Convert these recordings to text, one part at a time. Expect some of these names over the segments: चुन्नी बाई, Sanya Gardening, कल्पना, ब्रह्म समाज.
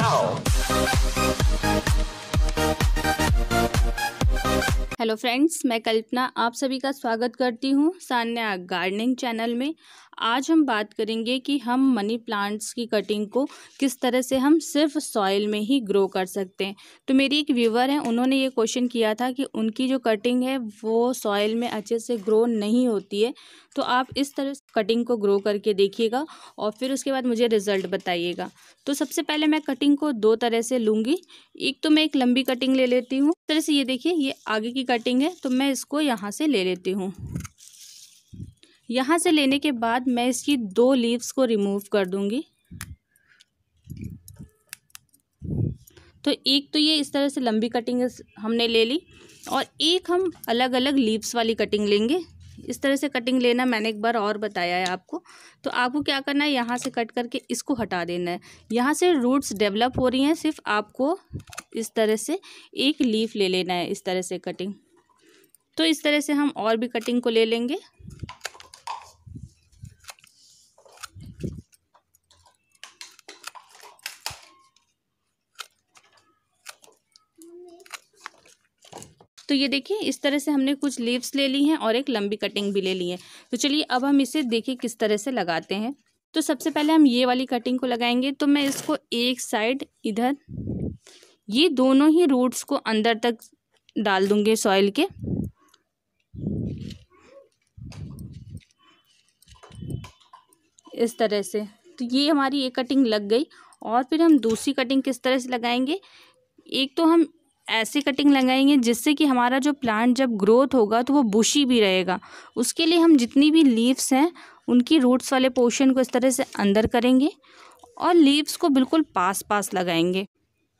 Hello friends, मैं कल्पना आप सभी का स्वागत करती हूँ सान्या गार्डनिंग चैनल में। आज हम बात करेंगे कि हम मनी प्लांट्स की कटिंग को किस तरह से हम सिर्फ सॉइल में ही ग्रो कर सकते हैं। तो मेरी एक व्यूवर हैं, उन्होंने ये क्वेश्चन किया था कि उनकी जो कटिंग है वो सॉइल में अच्छे से ग्रो नहीं होती है। तो आप इस तरह कटिंग को ग्रो करके देखिएगा और फिर उसके बाद मुझे रिज़ल्ट बताइएगा। तो सबसे पहले मैं कटिंग को दो तरह से लूँगी। एक तो मैं एक लंबी कटिंग ले लेती हूँ, इस तरह से ये देखिए ये आगे की कटिंग है, तो मैं इसको यहाँ से ले लेती हूँ। यहाँ से लेने के बाद मैं इसकी दो लीव्स को रिमूव कर दूंगी। तो एक तो ये इस तरह से लंबी कटिंग हमने ले ली और एक हम अलग अलग लीव्स वाली कटिंग लेंगे। इस तरह से कटिंग लेना मैंने एक बार और बताया है आपको। तो आपको क्या करना है, यहाँ से कट करके इसको हटा देना है। यहाँ से रूट्स डेवलप हो रही हैं, सिर्फ आपको इस तरह से एक लीफ ले लेना है, इस तरह से कटिंग। तो इस तरह से हम और भी कटिंग को ले लेंगे। तो ये देखिए इस तरह से हमने कुछ लीव्स ले ली हैं और एक लंबी कटिंग भी ले ली है। तो चलिए अब हम इसे देखिए किस तरह से लगाते हैं। तो सबसे पहले हम ये वाली कटिंग को लगाएंगे। तो मैं इसको एक साइड इधर, ये दोनों ही रूट्स को अंदर तक डाल दूंगी सॉइल के। इस तरह से तो ये हमारी एक कटिंग लग गई। और फिर हम दूसरी कटिंग किस तरह से लगाएंगे, एक तो हम ऐसी कटिंग लगाएंगे जिससे कि हमारा जो प्लांट जब ग्रोथ होगा तो वो बुशी भी रहेगा। उसके लिए हम जितनी भी लीव्स हैं उनकी रूट्स वाले पोर्शन को इस तरह से अंदर करेंगे और लीव्स को बिल्कुल पास पास लगाएंगे,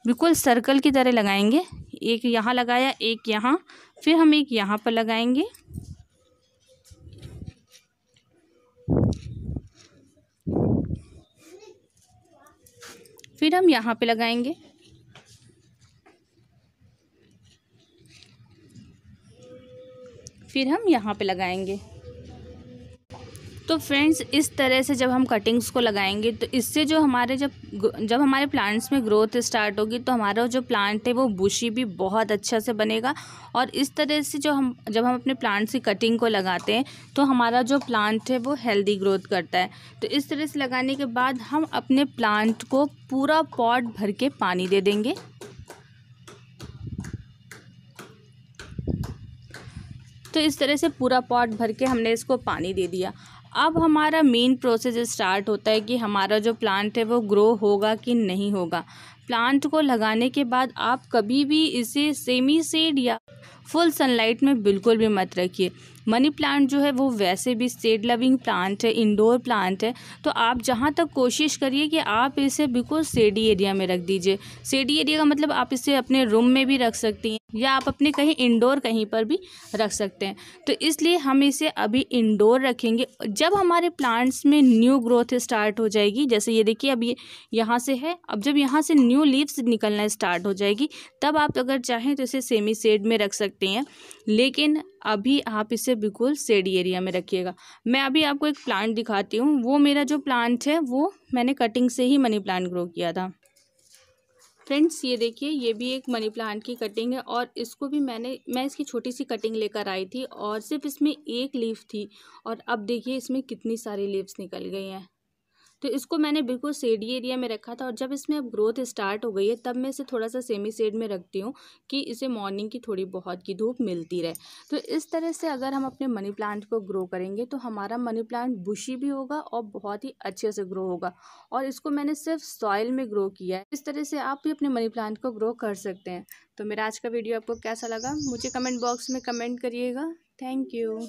बिल्कुल सर्कल की तरह लगाएंगे। एक यहाँ लगाया, एक यहाँ, फिर हम एक यहाँ पर लगाएंगे। फिर हम यहाँ पे लगाएंगे। फिर हम यहाँ पे लगाएंगे। तो फ्रेंड्स इस तरह से जब हम कटिंग्स को लगाएंगे तो इससे जो हमारे जब हमारे प्लांट्स में ग्रोथ स्टार्ट होगी तो हमारा जो प्लांट है वो बुशी भी बहुत अच्छा से बनेगा। और इस तरह से जब हम अपने प्लांट्स की कटिंग को लगाते हैं तो हमारा जो प्लांट है वो हेल्दी ग्रोथ करता है। तो इस तरह से लगाने के बाद हम अपने प्लांट को पूरा पॉट भर के पानी दे देंगे। तो इस तरह से पूरा पॉट भर के हमने इसको पानी दे दिया। अब हमारा मेन प्रोसेस स्टार्ट होता है कि हमारा जो प्लांट है वो ग्रो होगा कि नहीं होगा। प्लांट को लगाने के बाद आप कभी भी इसे सेमी शेड या फुल सनलाइट में बिल्कुल भी मत रखिए। मनी प्लांट जो है वो वैसे भी शेड लविंग प्लांट है, इंडोर प्लांट है, तो आप जहाँ तक कोशिश करिए कि आप इसे बिल्कुल शेडी एरिया में रख दीजिए। शेडी एरिया का मतलब आप इसे अपने रूम में भी रख सकती हैं या आप अपने कहीं इंडोर कहीं पर भी रख सकते हैं। तो इसलिए हम इसे अभी इंडोर रखेंगे। जब हमारे प्लांट्स में न्यू ग्रोथ स्टार्ट हो जाएगी, जैसे ये देखिए अब ये यहाँ से है, अब जब यहाँ से न्यू लीव्स निकलना स्टार्ट हो जाएगी तब आप अगर चाहें तो इसे सेमी शेड में रख सकते हैं, लेकिन अभी आप इसे बिल्कुल शेडी एरिया में रखिएगा। मैं अभी आपको एक प्लांट दिखाती हूँ। वो मेरा जो प्लांट है वो मैंने कटिंग से ही मनी प्लांट ग्रो किया था। फ्रेंड्स ये देखिए ये भी एक मनी प्लांट की कटिंग है और इसको भी मैं इसकी छोटी सी कटिंग लेकर आई थी और सिर्फ इसमें एक लीफ थी और अब देखिए इसमें कितनी सारी लीव्स निकल गई हैं। तो इसको मैंने बिल्कुल शेडी एरिया में रखा था और जब इसमें अब ग्रोथ स्टार्ट हो गई है तब मैं इसे थोड़ा सा सेमी शेड में रखती हूँ कि इसे मॉर्निंग की थोड़ी बहुत की धूप मिलती रहे। तो इस तरह से अगर हम अपने मनी प्लांट को ग्रो करेंगे तो हमारा मनी प्लांट बुशी भी होगा और बहुत ही अच्छे से ग्रो होगा। और इसको मैंने सिर्फ सॉइल में ग्रो किया है। इस तरह से आप भी अपने मनी प्लांट को ग्रो कर सकते हैं। तो मेरा आज का वीडियो आपको कैसा लगा मुझे कमेंट बॉक्स में कमेंट करिएगा। Thank you.